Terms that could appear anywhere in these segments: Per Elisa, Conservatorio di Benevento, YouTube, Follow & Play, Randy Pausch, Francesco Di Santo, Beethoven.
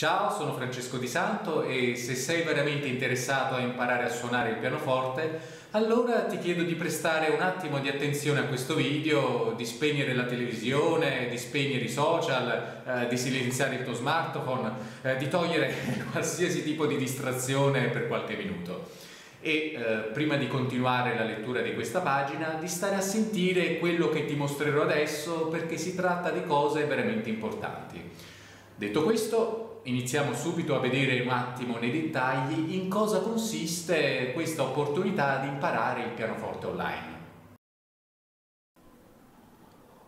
Ciao, sono Francesco Di Santo e se sei veramente interessato a imparare a suonare il pianoforte, allora ti chiedo di prestare un attimo di attenzione a questo video, di spegnere la televisione, di spegnere i social, di silenziare il tuo smartphone, di togliere qualsiasi tipo di distrazione per qualche minuto. E prima di continuare la lettura di questa pagina, di stare a sentire quello che ti mostrerò adesso, perché si tratta di cose veramente importanti. Detto questo, iniziamo subito a vedere un attimo nei dettagli in cosa consiste questa opportunità di imparare il pianoforte online.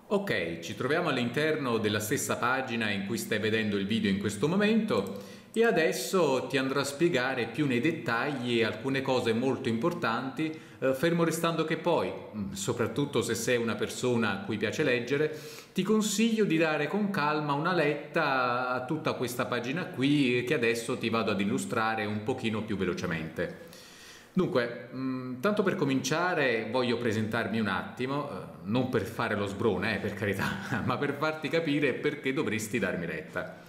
Ok, ci troviamo all'interno della stessa pagina in cui stai vedendo il video in questo momento e adesso ti andrò a spiegare più nei dettagli alcune cose molto importanti, fermo restando che poi, soprattutto se sei una persona a cui piace leggere, ti consiglio di dare con calma una letta a tutta questa pagina qui che adesso ti vado ad illustrare un pochino più velocemente. Dunque, tanto per cominciare voglio presentarmi un attimo, non per fare lo sbrone, per carità, ma per farti capire perché dovresti darmi retta.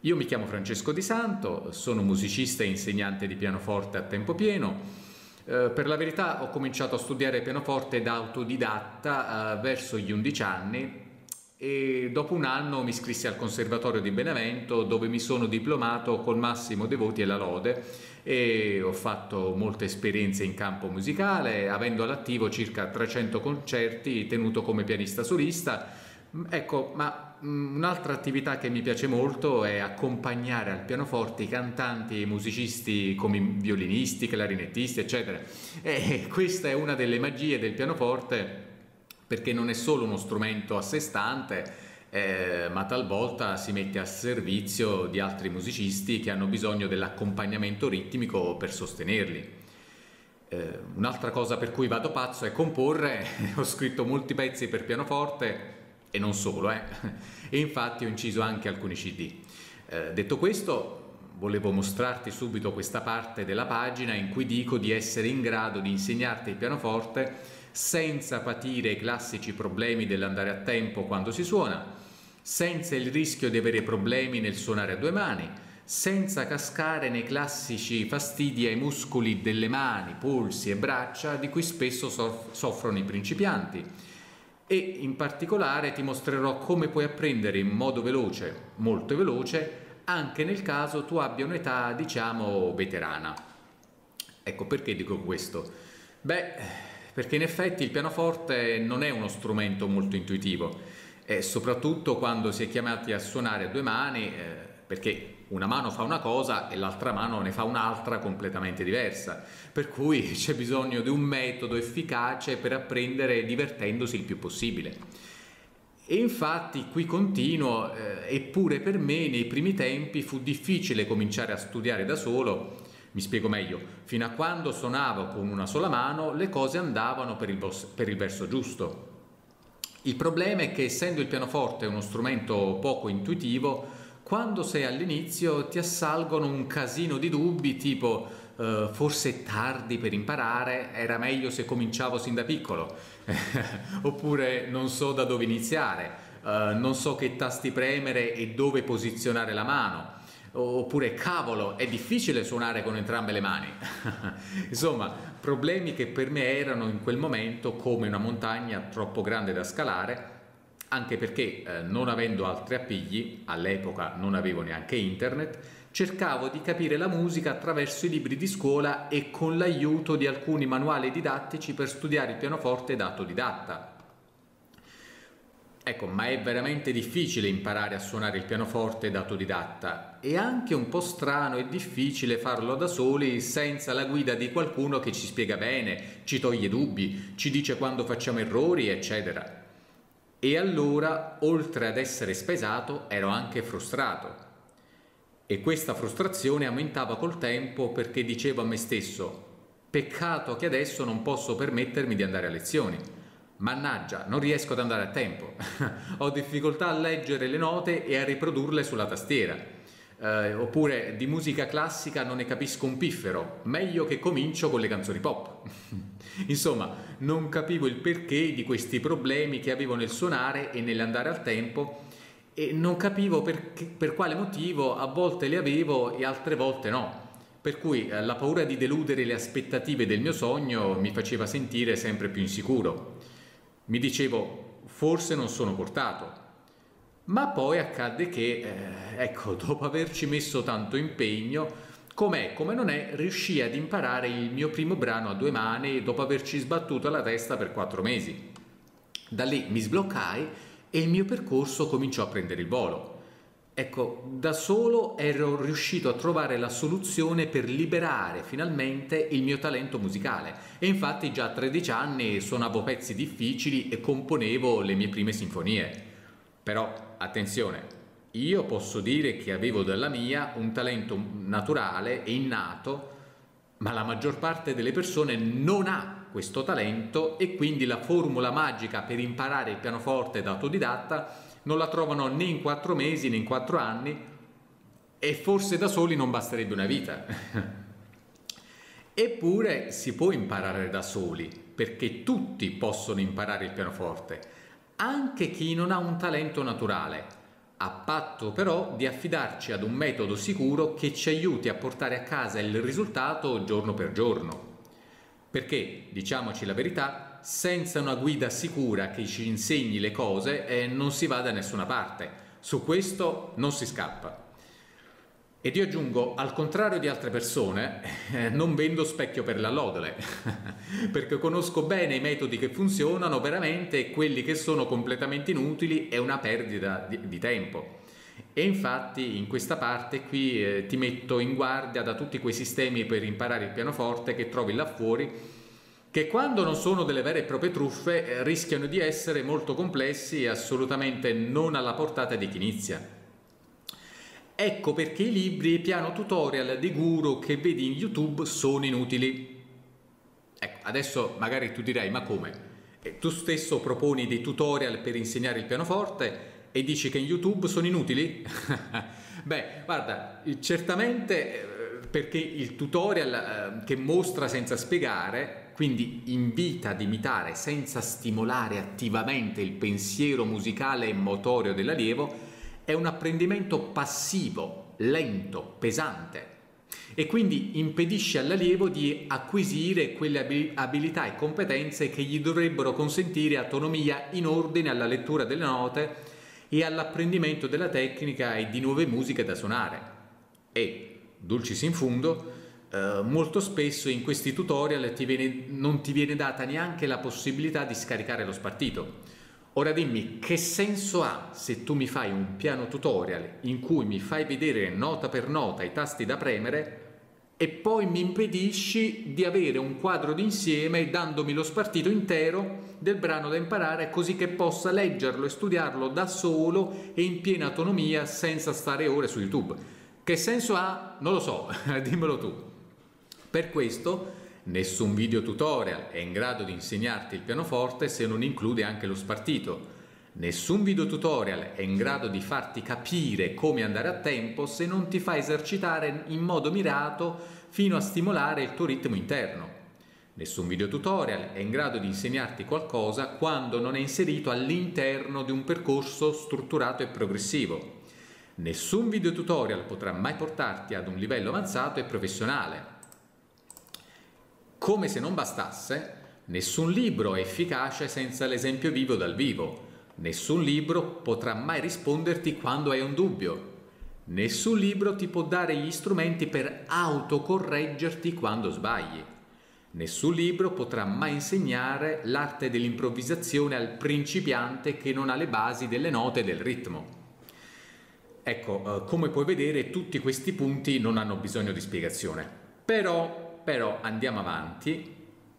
Io mi chiamo Francesco Di Santo, sono musicista e insegnante di pianoforte a tempo pieno. Per la verità ho cominciato a studiare pianoforte da autodidatta verso gli 11 anni e dopo un anno mi iscrissi al Conservatorio di Benevento, dove mi sono diplomato col massimo dei voti e la lode, e ho fatto molte esperienze in campo musicale, avendo all'attivo circa 300 concerti tenuto come pianista solista. Ecco, ma un'altra attività che mi piace molto è accompagnare al pianoforte i cantanti e musicisti come violinisti, clarinettisti, eccetera. E questa è una delle magie del pianoforte, perché non è solo uno strumento a sé stante, ma talvolta si mette al servizio di altri musicisti che hanno bisogno dell'accompagnamento ritmico per sostenerli. Un'altra cosa per cui vado pazzo è comporre. Ho scritto molti pezzi per pianoforte, e non solo, e infatti ho inciso anche alcuni CD. Detto questo, volevo mostrarti subito questa parte della pagina in cui dico di essere in grado di insegnarti il pianoforte senza patire i classici problemi dell'andare a tempo quando si suona, senza il rischio di avere problemi nel suonare a due mani, senza cascare nei classici fastidi ai muscoli delle mani, polsi e braccia di cui spesso soffrono i principianti. E in particolare ti mostrerò come puoi apprendere in modo veloce, molto veloce, anche nel caso tu abbia un'età, diciamo, veterana. Ecco, perché dico questo? Beh, perché in effetti il pianoforte non è uno strumento molto intuitivo, e soprattutto quando si è chiamati a suonare a due mani, perché una mano fa una cosa e l'altra mano ne fa un'altra completamente diversa, per cui c'è bisogno di un metodo efficace per apprendere divertendosi il più possibile. E infatti qui continuo, eppure per me nei primi tempi fu difficile cominciare a studiare da solo. Mi spiego meglio: fino a quando suonavo con una sola mano le cose andavano per il verso giusto. Il problema è che, essendo il pianoforte uno strumento poco intuitivo, quando sei all'inizio ti assalgono un casino di dubbi tipo forse è tardi per imparare, era meglio se cominciavo sin da piccolo, oppure non so da dove iniziare, non so che tasti premere e dove posizionare la mano, oppure cavolo, è difficile suonare con entrambe le mani. Insomma, problemi che per me erano in quel momento come una montagna troppo grande da scalare, anche perché non avendo altri appigli, all'epoca non avevo neanche internet, cercavo di capire la musica attraverso i libri di scuola e con l'aiuto di alcuni manuali didattici per studiare il pianoforte da autodidatta. Ecco, ma è veramente difficile imparare a suonare il pianoforte da autodidatta, e anche un po' strano e difficile farlo da soli senza la guida di qualcuno che ci spiega bene, ci toglie dubbi, ci dice quando facciamo errori, eccetera. E allora, oltre ad essere spesato, ero anche frustrato. E questa frustrazione aumentava col tempo, perché dicevo a me stesso: peccato che adesso non posso permettermi di andare a lezioni. Mannaggia, non riesco ad andare a tempo. Ho difficoltà a leggere le note e a riprodurle sulla tastiera. Oppure di musica classica non ne capisco un piffero, meglio che comincio con le canzoni pop. Insomma, non capivo il perché di questi problemi che avevo nel suonare e nell'andare al tempo, e non capivo per quale motivo a volte le avevo e altre volte no. Per cui la paura di deludere le aspettative del mio sogno mi faceva sentire sempre più insicuro. Mi dicevo, forse non sono portato. Ma poi accadde che, ecco, dopo averci messo tanto impegno, com'è, come non è, riuscii ad imparare il mio primo brano a due mani dopo averci sbattuto la testa per 4 mesi. Da lì mi sbloccai e il mio percorso cominciò a prendere il volo. Ecco, da solo ero riuscito a trovare la soluzione per liberare finalmente il mio talento musicale e infatti già a 13 anni suonavo pezzi difficili e componevo le mie prime sinfonie. Però, attenzione, io posso dire che avevo dalla mia un talento naturale e innato, ma la maggior parte delle persone non ha questo talento e quindi la formula magica per imparare il pianoforte da autodidatta non la trovano né in 4 mesi né in 4 anni e forse da soli non basterebbe una vita. Eppure si può imparare da soli, perché tutti possono imparare il pianoforte, anche chi non ha un talento naturale, a patto però di affidarci ad un metodo sicuro che ci aiuti a portare a casa il risultato giorno per giorno. Perché, diciamoci la verità, senza una guida sicura che ci insegni le cose non si va da nessuna parte. Su questo non si scappa. Ed io aggiungo, al contrario di altre persone, non vendo specchio per l'allodole, perché conosco bene i metodi che funzionano veramente e quelli che sono completamente inutili è una perdita di tempo. E infatti in questa parte qui ti metto in guardia da tutti quei sistemi per imparare il pianoforte che trovi là fuori, che quando non sono delle vere e proprie truffe rischiano di essere molto complessi e assolutamente non alla portata di chi inizia. Ecco perché i libri e i piano tutorial di guru che vedi in YouTube sono inutili. Ecco, adesso magari tu dirai, ma come? Tu stesso proponi dei tutorial per insegnare il pianoforte e dici che in YouTube sono inutili? Beh, guarda, certamente perché il tutorial che mostra senza spiegare, quindi invita ad imitare senza stimolare attivamente il pensiero musicale e motorio dell'allievo, è un apprendimento passivo, lento, pesante e quindi impedisce all'allievo di acquisire quelle abilità e competenze che gli dovrebbero consentire autonomia in ordine alla lettura delle note e all'apprendimento della tecnica e di nuove musiche da suonare. E, dulcis in fundo, molto spesso in questi tutorial non ti viene data neanche la possibilità di scaricare lo spartito. Ora dimmi, che senso ha se tu mi fai un piano tutorial in cui mi fai vedere nota per nota i tasti da premere e poi mi impedisci di avere un quadro d'insieme dandomi lo spartito intero del brano da imparare così che possa leggerlo e studiarlo da solo e in piena autonomia senza stare ore su YouTube? Che senso ha? Non lo so, dimmelo tu. Per questo nessun video tutorial è in grado di insegnarti il pianoforte se non include anche lo spartito. Nessun video tutorial è in grado di farti capire come andare a tempo se non ti fa esercitare in modo mirato fino a stimolare il tuo ritmo interno. Nessun video tutorial è in grado di insegnarti qualcosa quando non è inserito all'interno di un percorso strutturato e progressivo. Nessun video tutorial potrà mai portarti ad un livello avanzato e professionale. Come se non bastasse, nessun libro è efficace senza l'esempio vivo dal vivo. Nessun libro potrà mai risponderti quando hai un dubbio. Nessun libro ti può dare gli strumenti per autocorreggerti quando sbagli. Nessun libro potrà mai insegnare l'arte dell'improvvisazione al principiante che non ha le basi delle note e del ritmo. Ecco, come puoi vedere, tutti questi punti non hanno bisogno di spiegazione. Però andiamo avanti.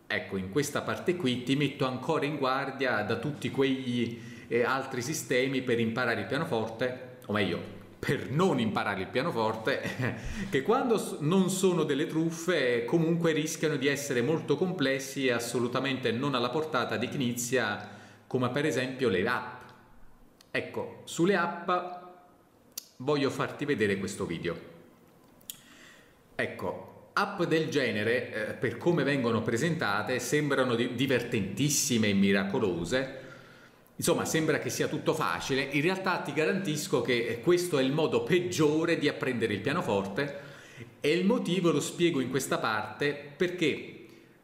Ecco, in questa parte qui ti metto ancora in guardia da tutti quegli altri sistemi per imparare il pianoforte, o meglio, per non imparare il pianoforte, che quando non sono delle truffe comunque rischiano di essere molto complessi e assolutamente non alla portata di chi inizia, come per esempio le app. Ecco, sulle app voglio farti vedere questo video. Ecco, app del genere, per come vengono presentate, sembrano divertentissime e miracolose, Insomma, sembra che sia tutto facile, in realtà ti garantisco che questo è il modo peggiore di apprendere il pianoforte e il motivo lo spiego in questa parte, perché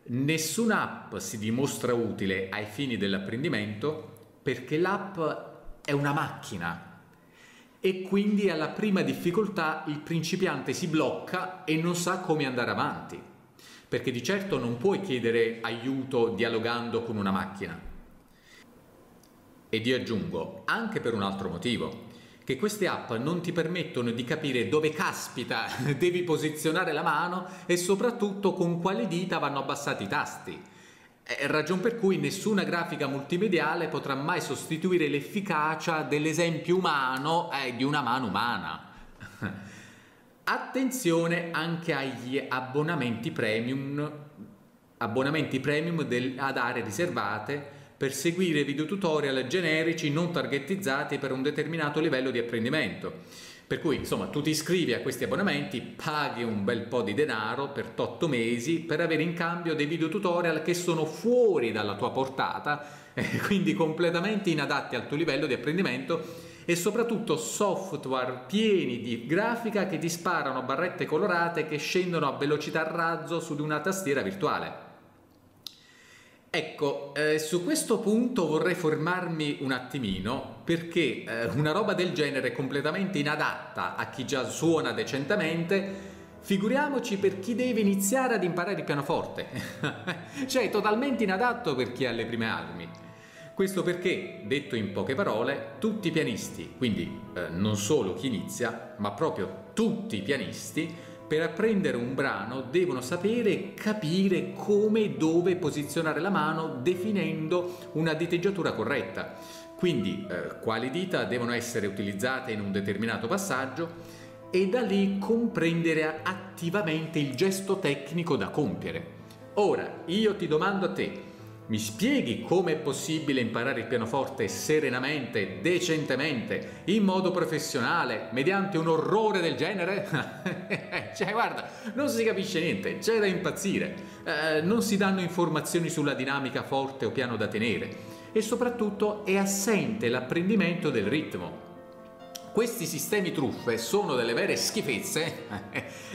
nessuna app si dimostra utile ai fini dell'apprendimento, perché l'app è una macchina e quindi alla prima difficoltà il principiante si blocca e non sa come andare avanti, perché di certo non puoi chiedere aiuto dialogando con una macchina. Ed io aggiungo, anche per un altro motivo, che queste app non ti permettono di capire dove caspita devi posizionare la mano e soprattutto con quale dita vanno abbassati i tasti. Ragion per cui nessuna grafica multimediale potrà mai sostituire l'efficacia dell'esempio umano di una mano umana. Attenzione anche agli abbonamenti premium ad aree riservate, per seguire video tutorial generici non targetizzati per un determinato livello di apprendimento. Per cui, insomma, tu ti iscrivi a questi abbonamenti, paghi un bel po' di denaro per 8 mesi per avere in cambio dei video tutorial che sono fuori dalla tua portata, quindi completamente inadatti al tuo livello di apprendimento e soprattutto software pieni di grafica che ti sparano barrette colorate che scendono a velocità razzo su di una tastiera virtuale. Ecco, su questo punto vorrei formarmi un attimino, perché una roba del genere è completamente inadatta a chi già suona decentemente, figuriamoci per chi deve iniziare ad imparare il pianoforte, cioè totalmente inadatto per chi ha le prime armi. Questo perché, detto in poche parole, tutti i pianisti, quindi non solo chi inizia, ma proprio tutti i pianisti, per apprendere un brano devono sapere e capire come e dove posizionare la mano definendo una diteggiatura corretta. Quindi quali dita devono essere utilizzate in un determinato passaggio e da lì comprendere attivamente il gesto tecnico da compiere. Ora, io ti domando a te, mi spieghi come è possibile imparare il pianoforte serenamente, decentemente, in modo professionale, mediante un orrore del genere? Cioè, guarda, non si capisce niente, c'è da impazzire. Non si danno informazioni sulla dinamica forte o piano da tenere. E soprattutto è assente l'apprendimento del ritmo. Questi sistemi truffe sono delle vere schifezze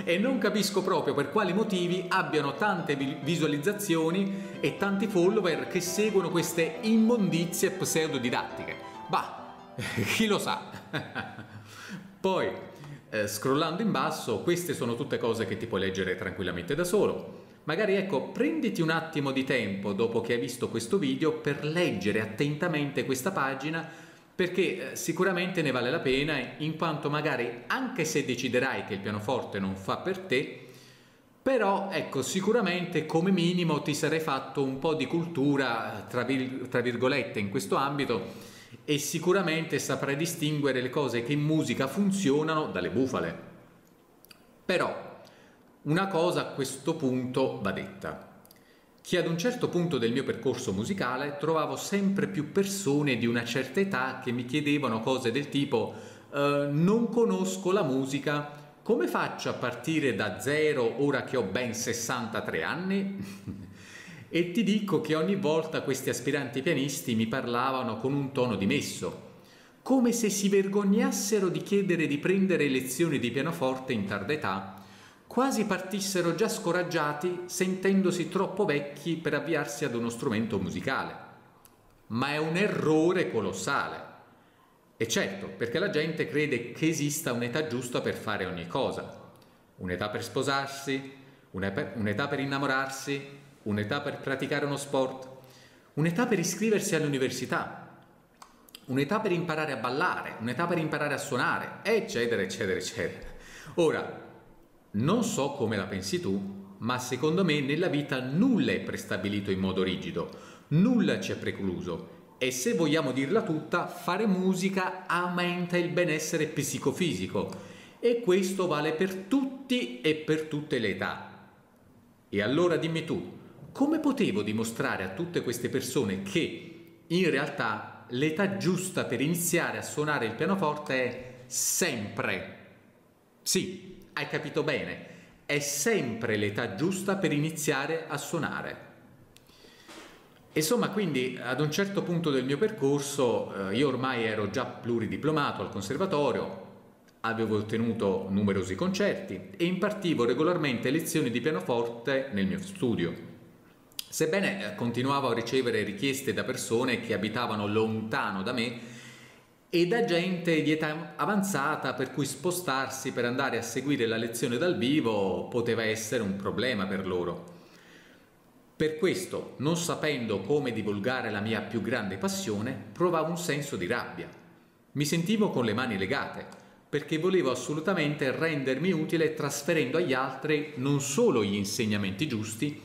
e non capisco proprio per quali motivi abbiano tante visualizzazioni e tanti follower che seguono queste immondizie pseudodidattiche. Bah, chi lo sa? Poi, scrollando in basso, queste sono tutte cose che ti puoi leggere tranquillamente da solo. Magari, ecco, prenditi un attimo di tempo dopo che hai visto questo video per leggere attentamente questa pagina, perché sicuramente ne vale la pena, in quanto magari anche se deciderai che il pianoforte non fa per te, però ecco sicuramente come minimo ti sarai fatto un po' di cultura tra virgolette in questo ambito e sicuramente saprai distinguere le cose che in musica funzionano dalle bufale. Però una cosa a questo punto va detta, che ad un certo punto del mio percorso musicale trovavo sempre più persone di una certa età che mi chiedevano cose del tipo non conosco la musica, come faccio a partire da zero ora che ho ben 63 anni? E ti dico che ogni volta questi aspiranti pianisti mi parlavano con un tono dimesso, come se si vergognassero di chiedere di prendere lezioni di pianoforte in tarda età, quasi partissero già scoraggiati, sentendosi troppo vecchi per avviarsi ad uno strumento musicale. Ma è un errore colossale. E certo, perché la gente crede che esista un'età giusta per fare ogni cosa. Un'età per sposarsi, un'età per innamorarsi, un'età per praticare uno sport, un'età per iscriversi all'università, un'età per imparare a ballare, un'età per imparare a suonare, eccetera, eccetera, eccetera. Ora, non so come la pensi tu, ma secondo me nella vita nulla è prestabilito in modo rigido, nulla ci è precluso e se vogliamo dirla tutta, fare musica aumenta il benessere psicofisico e questo vale per tutti e per tutte le età. E allora dimmi tu, come potevo dimostrare a tutte queste persone che in realtà l'età giusta per iniziare a suonare il pianoforte è sempre? Sì. Hai capito bene, è sempre l'età giusta per iniziare a suonare. Insomma, quindi ad un certo punto del mio percorso io ormai ero già pluridiplomato al conservatorio, avevo ottenuto numerosi concerti e impartivo regolarmente lezioni di pianoforte nel mio studio. Sebbene continuavo a ricevere richieste da persone che abitavano lontano da me e da gente di età avanzata, per cui spostarsi per andare a seguire la lezione dal vivo poteva essere un problema per loro. Per questo, non sapendo come divulgare la mia più grande passione, provavo un senso di rabbia. Mi sentivo con le mani legate, perché volevo assolutamente rendermi utile trasferendo agli altri non solo gli insegnamenti giusti,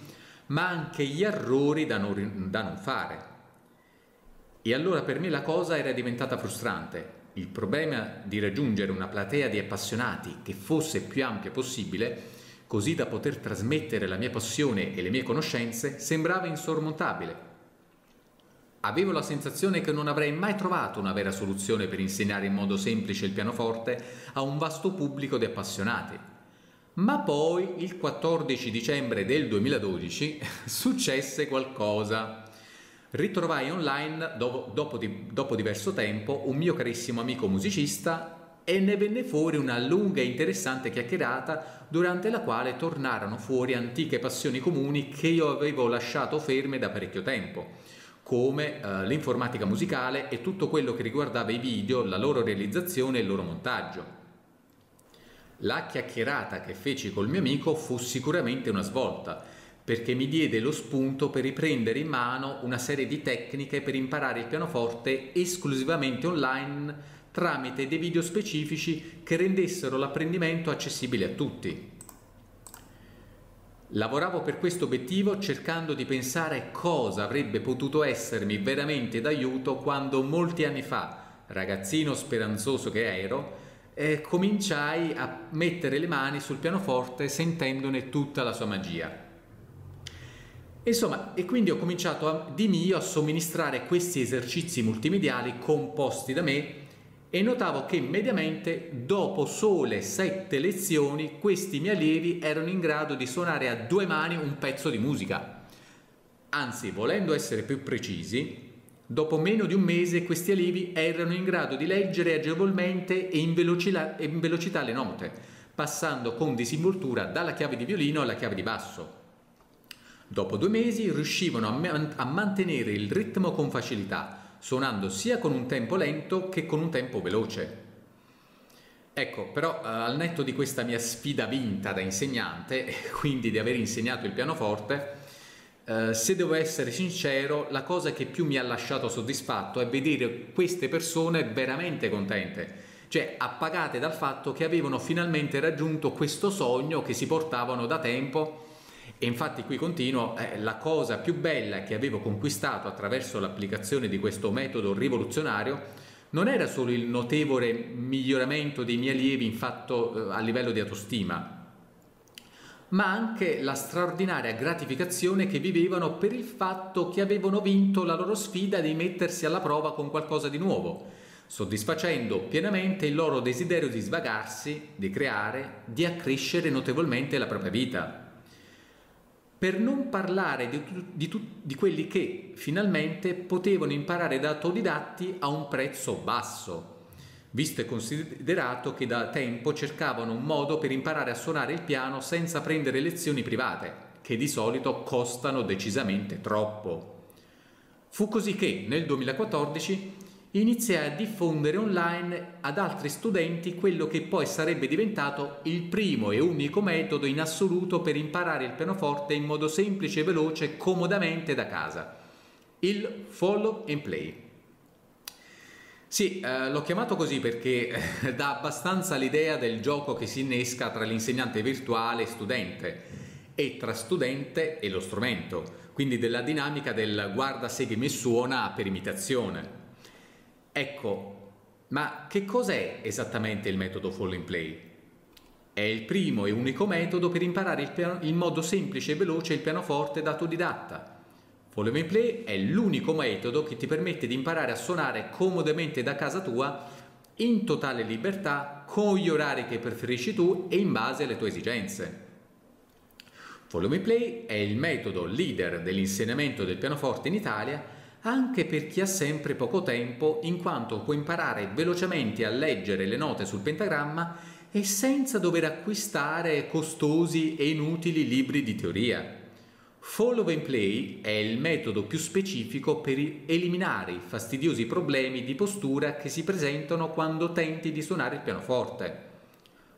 ma anche gli errori da non fare. E allora per me la cosa era diventata frustrante. Il problema di raggiungere una platea di appassionati che fosse più ampia possibile, così da poter trasmettere la mia passione e le mie conoscenze, sembrava insormontabile. Avevo la sensazione che non avrei mai trovato una vera soluzione per insegnare in modo semplice il pianoforte a un vasto pubblico di appassionati. Ma poi, il 14 dicembre del 2012, successe qualcosa. Ritrovai online, dopo diverso tempo, un mio carissimo amico musicista e ne venne fuori una lunga e interessante chiacchierata durante la quale tornarono fuori antiche passioni comuni che io avevo lasciato ferme da parecchio tempo, come l'informatica musicale e tutto quello che riguardava i video, la loro realizzazione e il loro montaggio. La chiacchierata che feci col mio amico fu sicuramente una svolta, perché mi diede lo spunto per riprendere in mano una serie di tecniche per imparare il pianoforte esclusivamente online tramite dei video specifici che rendessero l'apprendimento accessibile a tutti. Lavoravo per questo obiettivo cercando di pensare cosa avrebbe potuto essermi veramente d'aiuto quando molti anni fa, ragazzino speranzoso che ero, e cominciai a mettere le mani sul pianoforte sentendone tutta la sua magia. Insomma, e quindi ho cominciato di mio a somministrare questi esercizi multimediali composti da me e notavo che mediamente dopo sole 7 lezioni questi miei allievi erano in grado di suonare a 2 mani un pezzo di musica. Anzi, volendo essere più precisi, dopo meno di un mese questi allievi erano in grado di leggere agevolmente e in velocità le note, passando con disinvoltura dalla chiave di violino alla chiave di basso. Dopo 2 mesi riuscivano a mantenere il ritmo con facilità, suonando sia con un tempo lento che con un tempo veloce. Ecco, però al netto di questa mia sfida vinta da insegnante, quindi di aver insegnato il pianoforte, se devo essere sincero, la cosa che più mi ha lasciato soddisfatto è vedere queste persone veramente contente, cioè appagate dal fatto che avevano finalmente raggiunto questo sogno che si portavano da tempo. E infatti qui continuo, la cosa più bella che avevo conquistato attraverso l'applicazione di questo metodo rivoluzionario non era solo il notevole miglioramento dei miei allievi a livello di autostima, ma anche la straordinaria gratificazione che vivevano per il fatto che avevano vinto la loro sfida di mettersi alla prova con qualcosa di nuovo, soddisfacendo pienamente il loro desiderio di svagarsi, di creare, di accrescere notevolmente la propria vita. Per non parlare di quelli che finalmente potevano imparare da autodidatti a un prezzo basso, visto e considerato che da tempo cercavano un modo per imparare a suonare il piano senza prendere lezioni private, che di solito costano decisamente troppo. Fu così che, nel 2014, iniziai a diffondere online ad altri studenti quello che poi sarebbe diventato il primo e unico metodo in assoluto per imparare il pianoforte in modo semplice e veloce, comodamente da casa. Il Follow and Play. Sì, l'ho chiamato così perché dà abbastanza l'idea del gioco che si innesca tra l'insegnante virtuale e studente e tra studente e lo strumento, quindi della dinamica del guarda, seguimi e suona per imitazione. Ecco, ma che cos'è esattamente il metodo Follow and Play? È il primo e unico metodo per imparare in modo semplice e veloce il pianoforte da autodidatta. Follow and Play è l'unico metodo che ti permette di imparare a suonare comodamente da casa tua, in totale libertà, con gli orari che preferisci tu e in base alle tue esigenze. Follow & Play è il metodo leader dell'insegnamento del pianoforte in Italia anche per chi ha sempre poco tempo, in quanto può imparare velocemente a leggere le note sul pentagramma e senza dover acquistare costosi e inutili libri di teoria. Follow & Play è il metodo più specifico per eliminare i fastidiosi problemi di postura che si presentano quando tenti di suonare il pianoforte.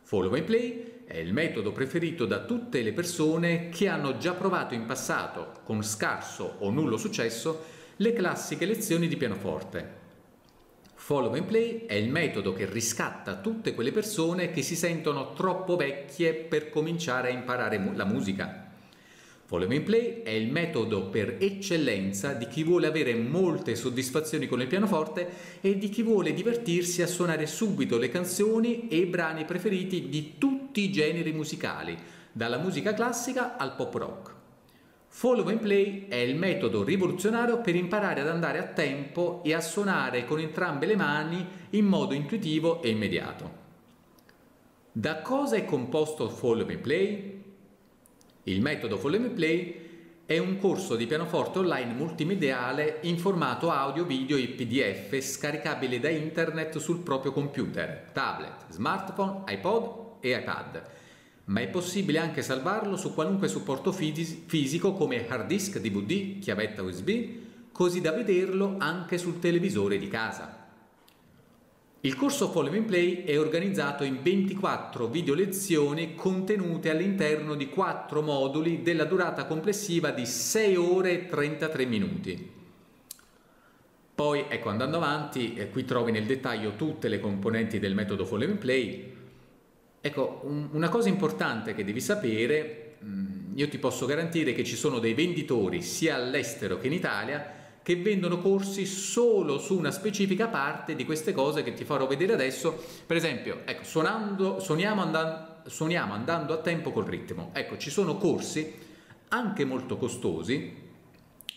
Follow & Play è il metodo preferito da tutte le persone che hanno già provato in passato, con scarso o nullo successo, le classiche lezioni di pianoforte. Follow & Play è il metodo che riscatta tutte quelle persone che si sentono troppo vecchie per cominciare a imparare la musica. Follow & Play è il metodo per eccellenza di chi vuole avere molte soddisfazioni con il pianoforte e di chi vuole divertirsi a suonare subito le canzoni e i brani preferiti di tutti i generi musicali, dalla musica classica al pop rock. Follow & Play è il metodo rivoluzionario per imparare ad andare a tempo e a suonare con entrambe le mani in modo intuitivo e immediato. Da cosa è composto Follow & Play? Il metodo Follow & Play è un corso di pianoforte online multimediale in formato audio, video e PDF scaricabile da internet sul proprio computer, tablet, smartphone, iPod e iPad. Ma è possibile anche salvarlo su qualunque supporto fisico come hard disk, DVD, chiavetta USB, così da vederlo anche sul televisore di casa. Il corso Follow & Play è organizzato in 24 video lezioni contenute all'interno di 4 moduli della durata complessiva di 6 ore e 33 minuti. Poi, ecco, andando avanti, qui trovi nel dettaglio tutte le componenti del metodo Follow & Play. Ecco, una cosa importante che devi sapere, io ti posso garantire che ci sono dei venditori sia all'estero che in Italia che vendono corsi solo su una specifica parte di queste cose che ti farò vedere adesso. Per esempio, ecco, suoniamo andando a tempo col ritmo. Ecco, ci sono corsi anche molto costosi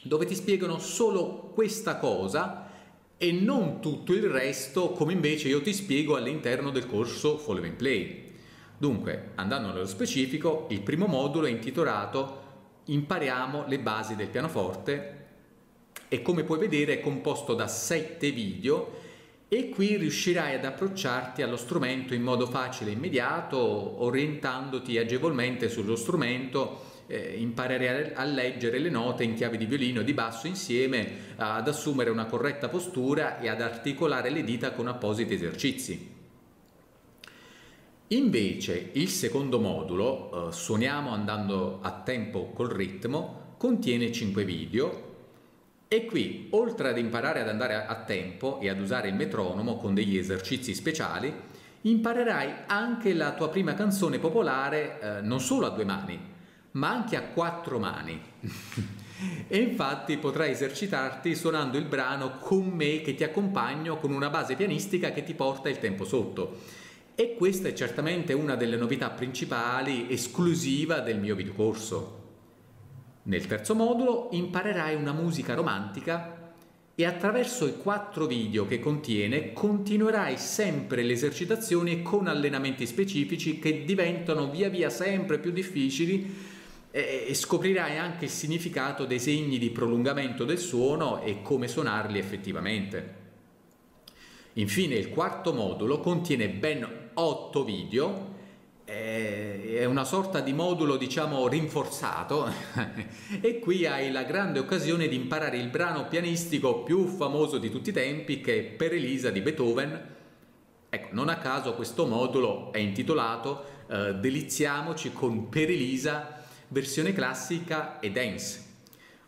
dove ti spiegano solo questa cosa e non tutto il resto, come invece io ti spiego all'interno del corso Follow & Play. Dunque, andando nello specifico, il primo modulo è intitolato Impariamo le basi del pianoforte e, come puoi vedere, è composto da 7 video e qui riuscirai ad approcciarti allo strumento in modo facile e immediato, orientandoti agevolmente sullo strumento. Imparare a leggere le note in chiave di violino e di basso insieme ad assumere una corretta postura e ad articolare le dita con appositi esercizi. Invece il secondo modulo, Suoniamo andando a tempo col ritmo, contiene 5 video e qui, oltre ad imparare ad andare a tempo e ad usare il metronomo con degli esercizi speciali, imparerai anche la tua prima canzone popolare non solo a 2 mani ma anche a 4 mani e infatti potrai esercitarti suonando il brano con me che ti accompagno con una base pianistica che ti porta il tempo sotto, e questa è certamente una delle novità principali esclusiva del mio videocorso. Nel terzo modulo imparerai una musica romantica e attraverso i 4 video che contiene continuerai sempre le esercitazioni con allenamenti specifici che diventano via via sempre più difficili e scoprirai anche il significato dei segni di prolungamento del suono e come suonarli effettivamente. Infine il quarto modulo contiene ben 8 video, è una sorta di modulo, diciamo, rinforzato e qui hai la grande occasione di imparare il brano pianistico più famoso di tutti i tempi, che è Per Elisa di Beethoven. Ecco, non a caso questo modulo è intitolato Deliziamoci con Per Elisa versione classica e dance.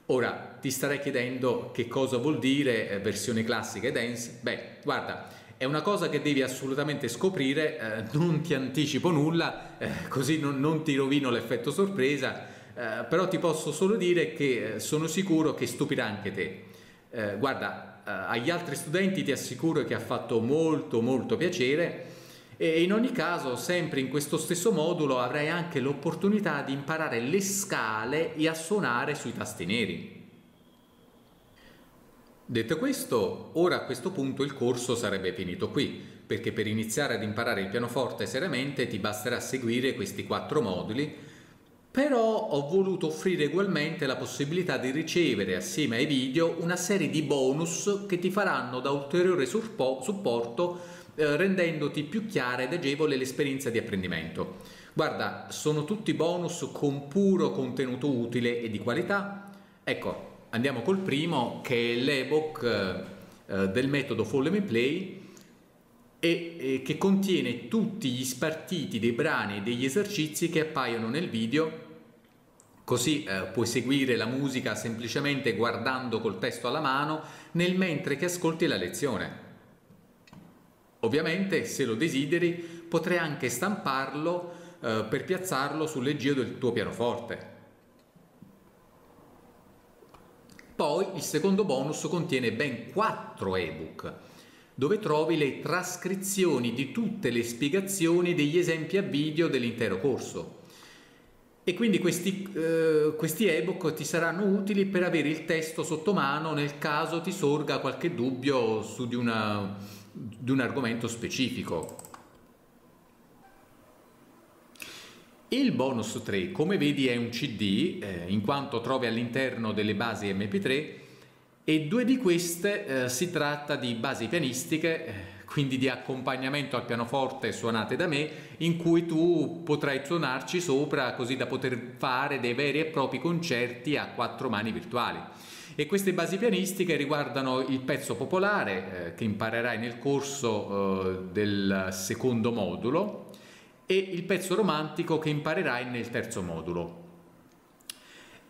Ora ti starai chiedendo che cosa vuol dire versione classica e dance. Beh, guarda, è una cosa che devi assolutamente scoprire, non ti anticipo nulla, così non ti rovino l'effetto sorpresa, però ti posso solo dire che sono sicuro che stupirà anche te. Guarda, agli altri studenti ti assicuro che ha fatto molto piacere. E in ogni caso, sempre in questo stesso modulo avrai anche l'opportunità di imparare le scale e a suonare sui tasti neri. Detto questo, ora a questo punto il corso sarebbe finito qui, perché per iniziare ad imparare il pianoforte seriamente ti basterà seguire questi 4 moduli però ho voluto offrire ugualmente la possibilità di ricevere assieme ai video una serie di bonus che ti faranno da ulteriore supporto, rendendoti più chiara ed agevole l'esperienza di apprendimento. Guarda, sono tutti bonus con puro contenuto utile e di qualità. Ecco, andiamo col primo, che è l'ebook del metodo Follow & Play e che contiene tutti gli spartiti dei brani e degli esercizi che appaiono nel video, così puoi seguire la musica semplicemente guardando col testo alla mano nel mentre che ascolti la lezione. Ovviamente, se lo desideri, potrai anche stamparlo per piazzarlo sull'eggio del tuo pianoforte. Poi il secondo bonus contiene ben 4 ebook, dove trovi le trascrizioni di tutte le spiegazioni degli esempi a video dell'intero corso. E quindi questi ebook ti saranno utili per avere il testo sotto mano nel caso ti sorga qualche dubbio su di un argomento specifico. Il bonus 3, come vedi, è un CD, in quanto trovi all'interno delle basi MP3, e 2 di queste si tratta di basi pianistiche, quindi di accompagnamento al pianoforte suonate da me, in cui tu potrai suonarci sopra così da poter fare dei veri e propri concerti a 4 mani virtuali. E queste basi pianistiche riguardano il pezzo popolare che imparerai nel corso del secondo modulo e il pezzo romantico che imparerai nel terzo modulo.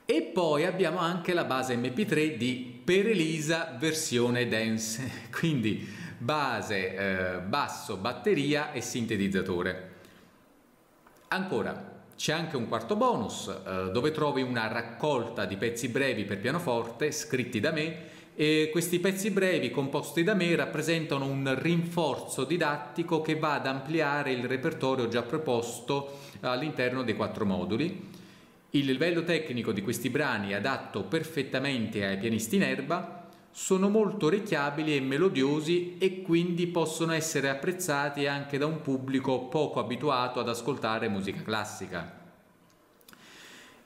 E poi abbiamo anche la base MP3 di Per Elisa versione dance, quindi base, basso, batteria e sintetizzatore. Ancora, c'è anche un quarto bonus, dove trovi una raccolta di pezzi brevi per pianoforte scritti da me, e questi pezzi brevi composti da me rappresentano un rinforzo didattico che va ad ampliare il repertorio già proposto all'interno dei 4 moduli. Il livello tecnico di questi brani è adatto perfettamente ai pianisti in erba, sono molto orecchiabili e melodiosi e quindi possono essere apprezzati anche da un pubblico poco abituato ad ascoltare musica classica.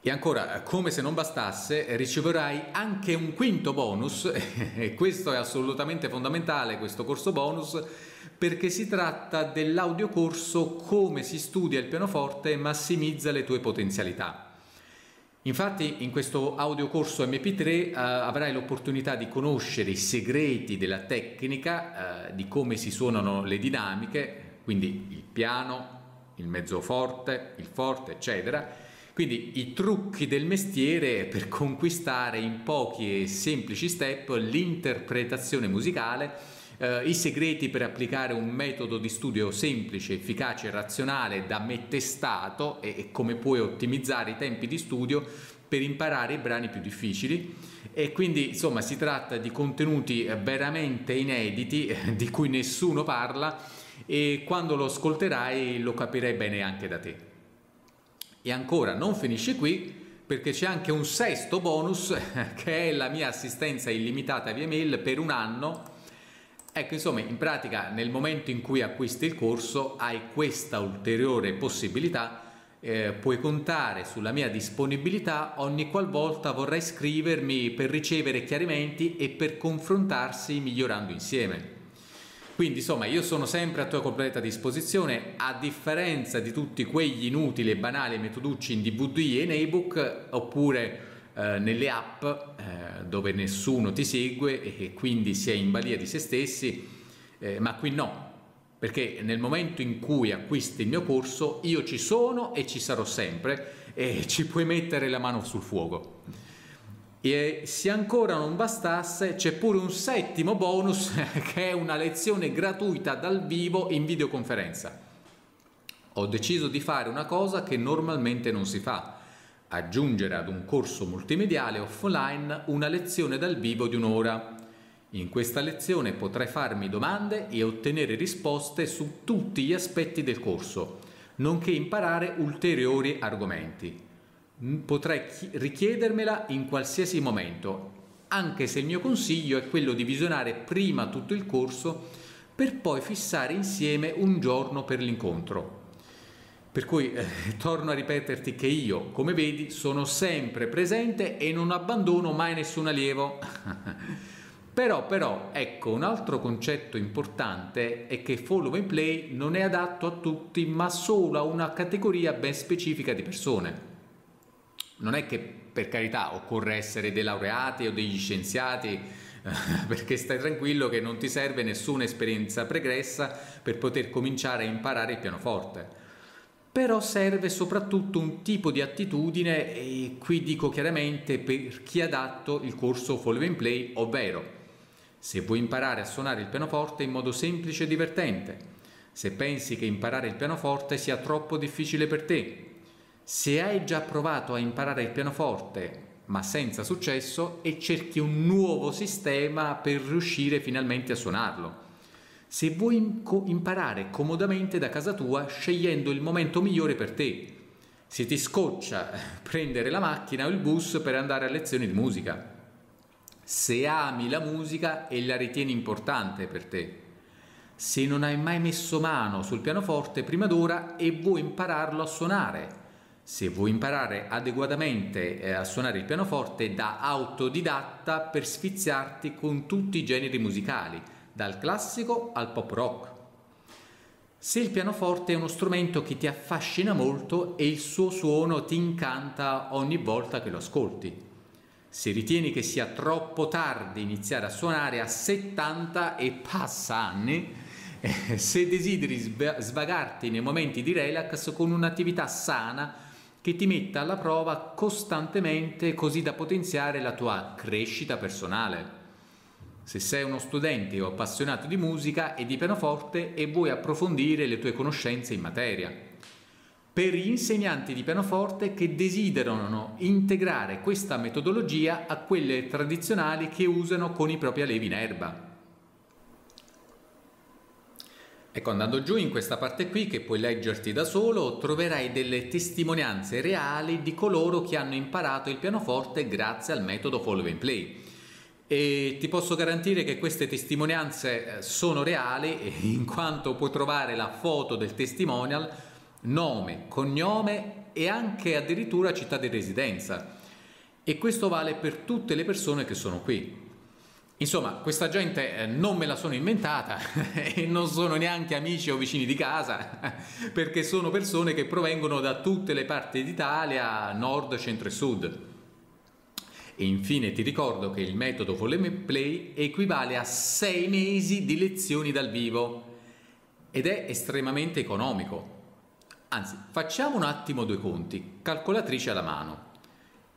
E ancora, come se non bastasse, riceverai anche un quinto bonus, e questo è assolutamente fondamentale, questo corso bonus, perché si tratta dell'audiocorso Come si studia il pianoforte e massimizza le tue potenzialità. Infatti, in questo audiocorso MP3 avrai l'opportunità di conoscere i segreti della tecnica, di come si suonano le dinamiche, quindi il piano, il mezzoforte, il forte, eccetera. Quindi i trucchi del mestiere per conquistare in pochi e semplici step l'interpretazione musicale, i segreti per applicare un metodo di studio semplice, efficace e razionale da me testato, e come puoi ottimizzare i tempi di studio per imparare i brani più difficili. E quindi, insomma, si tratta di contenuti veramente inediti di cui nessuno parla, e quando lo ascolterai lo capirai bene anche da te. E ancora, non finisce qui, perché c'è anche un sesto bonus, che è la mia assistenza illimitata via mail per un anno. Ecco, insomma, in pratica nel momento in cui acquisti il corso hai questa ulteriore possibilità, puoi contare sulla mia disponibilità ogni qualvolta vorrai scrivermi per ricevere chiarimenti e per confrontarsi migliorando insieme. Quindi, insomma, io sono sempre a tua completa disposizione, a differenza di tutti quegli inutili e banali metoducci in DVD e in ebook, oppure nelle app dove nessuno ti segue e quindi si è in balia di se stessi, ma qui no, perché nel momento in cui acquisti il mio corso io ci sono e ci sarò sempre, e ci puoi mettere la mano sul fuoco. E se ancora non bastasse, c'è pure un settimo bonus, che è una lezione gratuita dal vivo in videoconferenza. Ho deciso di fare una cosa che normalmente non si fa: aggiungere ad un corso multimediale offline una lezione dal vivo di un'ora. In questa lezione potrai farmi domande e ottenere risposte su tutti gli aspetti del corso, nonché imparare ulteriori argomenti. Potrai richiedermela in qualsiasi momento, anche se il mio consiglio è quello di visionare prima tutto il corso per poi fissare insieme un giorno per l'incontro. Per cui torno a ripeterti che io, come vedi, sono sempre presente e non abbandono mai nessun allievo. Però, ecco, un altro concetto importante è che Follow and Play non è adatto a tutti, ma solo a una categoria ben specifica di persone. Non è che, per carità, occorre essere dei laureati o degli scienziati, perché stai tranquillo che non ti serve nessuna esperienza pregressa per poter cominciare a imparare il pianoforte. Però serve soprattutto un tipo di attitudine, e qui dico chiaramente per chi è adatto il corso Follow and Play, ovvero se vuoi imparare a suonare il pianoforte in modo semplice e divertente, se pensi che imparare il pianoforte sia troppo difficile per te, se hai già provato a imparare il pianoforte ma senza successo e cerchi un nuovo sistema per riuscire finalmente a suonarlo, se vuoi imparare comodamente da casa tua scegliendo il momento migliore per te, se ti scoccia prendere la macchina o il bus per andare a lezioni di musica, se ami la musica e la ritieni importante per te, se non hai mai messo mano sul pianoforte prima d'ora e vuoi impararlo a suonare, se vuoi imparare adeguatamente a suonare il pianoforte da autodidatta per sfiziarti con tutti i generi musicali, dal classico al pop rock. Se il pianoforte è uno strumento che ti affascina molto e il suo suono ti incanta ogni volta che lo ascolti. Se ritieni che sia troppo tardi iniziare a suonare a 70 e passa anni, se desideri svagarti nei momenti di relax con un'attività sana che ti metta alla prova costantemente così da potenziare la tua crescita personale. Se sei uno studente o appassionato di musica e di pianoforte e vuoi approfondire le tue conoscenze in materia. Per gli insegnanti di pianoforte che desiderano integrare questa metodologia a quelle tradizionali che usano con i propri allievi in erba. Ecco, andando giù in questa parte qui che puoi leggerti da solo, troverai delle testimonianze reali di coloro che hanno imparato il pianoforte grazie al metodo Follow and Play. E ti posso garantire che queste testimonianze sono reali, in quanto puoi trovare la foto del testimonial, nome, cognome e anche addirittura città di residenza, e questo vale per tutte le persone che sono qui. Insomma, questa gente non me la sono inventata e non sono neanche amici o vicini di casa, perché sono persone che provengono da tutte le parti d'Italia, nord, centro e sud. E infine ti ricordo che il metodo Follow & Play equivale a 6 mesi di lezioni dal vivo ed è estremamente economico. Anzi, facciamo un attimo due conti, calcolatrice alla mano.